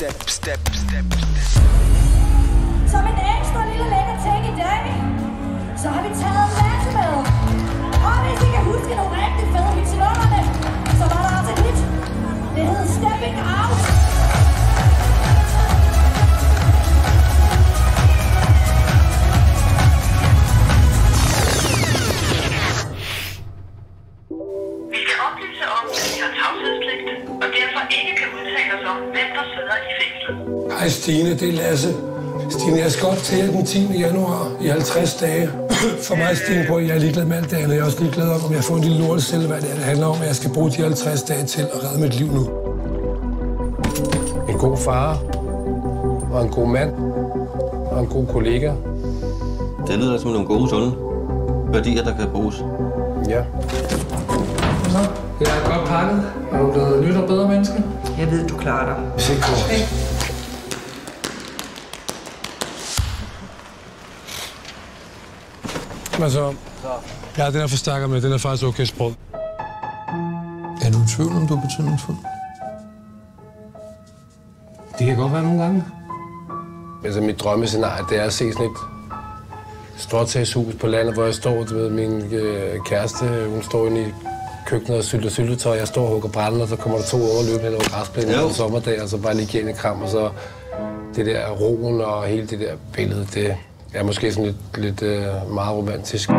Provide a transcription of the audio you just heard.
Step. Som en ekstra lille lækker ting i dag, så har vi taget en masse med. Og hvis I kan huske nogle rigtig fede hits i nummerne, så var der også et hit. Det hed Steppin Out. Vi kan oplyse om, at vi har tavshedspligt, og derfor ikke kan udtale os om, hvem der sidder i fængslet. Hej Stine, det er Lasse. Stine, jeg skal op til den 10. januar i 50 dage. For mig, Stine, på, jeg er ligeglad med alt det andet. Jeg er også ligeglad om, om jeg får en lille lort selv, hvad det handler om. Jeg skal bruge de 50 dage til at redde mit liv nu. En god far, og en god mand, og en god kollega. Det lyder som nogle gode, sunde værdier, der kan bruges. Ja. Så, jeg er godt pakket. Er du blevet nyt og bedre menneske? Jeg ved, du klarer dig. Hvis ikke godt. Altså, ja, den er forstærker med, den er faktisk okay sprød. Er du i tvivl, om du er betydningsfuld? Det kan godt være nogle gange. Altså, mit drømmescenarie, det er at se sådan et stråtagshus på landet, hvor jeg står med min kæreste. Hun står inde i køkkenet og sylter syltetøj. Jeg står og hugger brænde, og så kommer der to overløb hen over græsplænen på en sommerdag, og så bare lige giver en kram, og så det der roen og hele det der billede, det... Jeg er måske sådan lidt meget romantisk.